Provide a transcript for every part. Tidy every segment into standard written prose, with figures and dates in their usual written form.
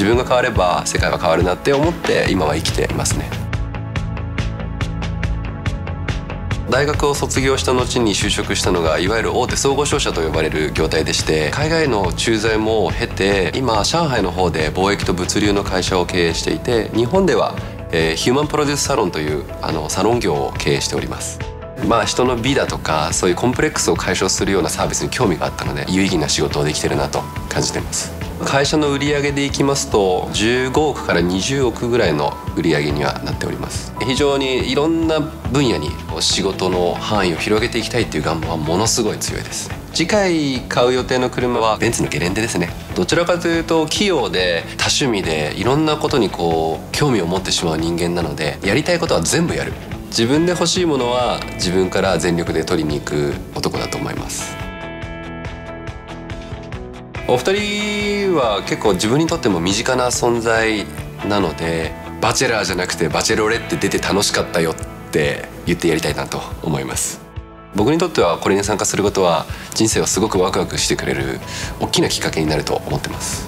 自分が変われば世界は変わるなって思って今は生きていますね。大学を卒業した後に就職したのがいわゆる大手総合商社と呼ばれる業態でして、海外の駐在も経て今上海の方で貿易と物流の会社を経営していて、日本ではヒューマンプロデュースサロンというサロン業を経営しております。人の美だとかそういうコンプレックスを解消するようなサービスに興味があったので、有意義な仕事をできてるなと感じています。会社の売り上げでいきますと15億から20億ぐらいの売り上げにはなっております。非常にいろんな分野に仕事の範囲を広げていきたいっていう願望はものすごい強いですね。次回買う予定の車はベンツのゲレンデですね。どちらかというと器用で多趣味でいろんなことに興味を持ってしまう人間なので、やりたいことは全部やる、自分で欲しいものは自分から全力で取りに行く男だと思います。お二人は結構自分にとっても身近な存在なので、バチェラーじゃなくてバチェロレって出て楽しかったよって言ってやりたいなと思います。僕にとってはこれに参加することは人生をすごくワクワクしてくれる大きなきっかけになると思ってます。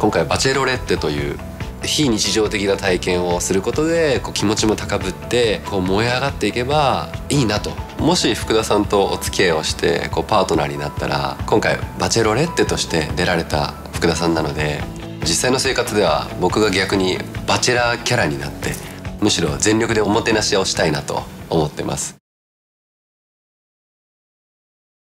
今回バチェロレッテという非日常的な体験をすることで気持ちも高ぶって燃え上がっていけばいいなと。もし福田さんとお付き合いをしてパートナーになったら、今回バチェロレッテとして出られた福田さんなので、実際の生活では僕が逆にバチェラーキャラになって、むしろ全力でおもてなしをしたいなと思ってます。